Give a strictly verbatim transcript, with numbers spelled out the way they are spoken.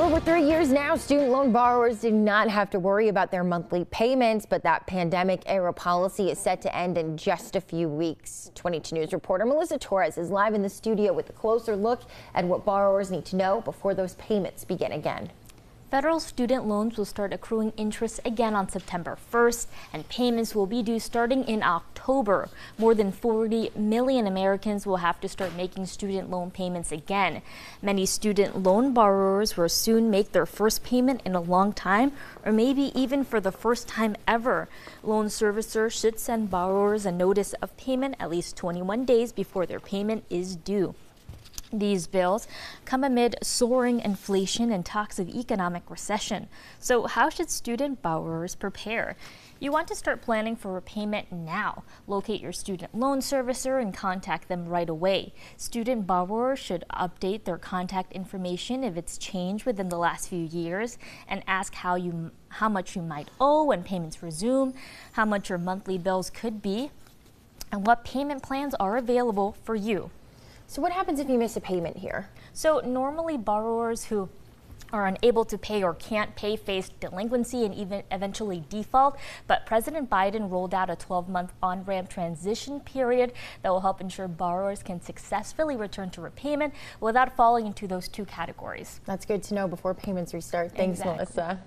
For over three years now, student loan borrowers did not have to worry about their monthly payments, but that pandemic era policy is set to end in just a few weeks. twenty-two News reporter Melissa Torres is live in the studio with a closer look at what borrowers need to know before those payments begin again. Federal student loans will start accruing interest again on September first, and payments will be due starting in October. More than forty million Americans will have to start making student loan payments again. Many student loan borrowers will soon make their first payment in a long time, or maybe even for the first time ever. Loan servicers should send borrowers a notice of payment at least twenty-one days before their payment is due. These bills come amid soaring inflation and talks of economic recession. So how should student borrowers prepare? You want to start planning for repayment now. Locate your student loan servicer and contact them right away. Student borrowers should update their contact information if it's changed within the last few years, and ask how you, how much you might owe when payments resume, how much your monthly bills could be, and what payment plans are available for you. So what happens if you miss a payment here? So normally borrowers who are unable to pay or can't pay face delinquency and even eventually default, but President Biden rolled out a twelve-month on-ramp transition period that will help ensure borrowers can successfully return to repayment without falling into those two categories. That's good to know before payments restart. Thanks, exactly. Melissa.